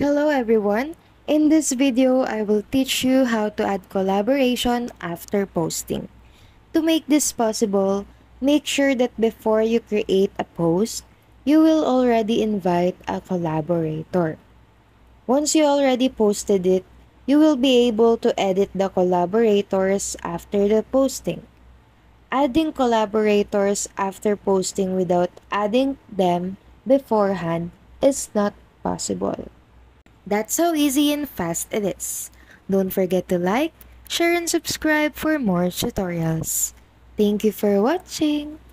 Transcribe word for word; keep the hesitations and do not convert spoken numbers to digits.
Hello everyone! In this video, I will teach you how to add collaboration after posting. To make this possible, make sure that before you create a post, you will already invite a collaborator. Once you already posted it, you will be able to edit the collaborators after the posting. Adding collaborators after posting without adding them beforehand is not possible. That's how easy and fast it is. Don't forget to like, share, and subscribe for more tutorials. Thank you for watching!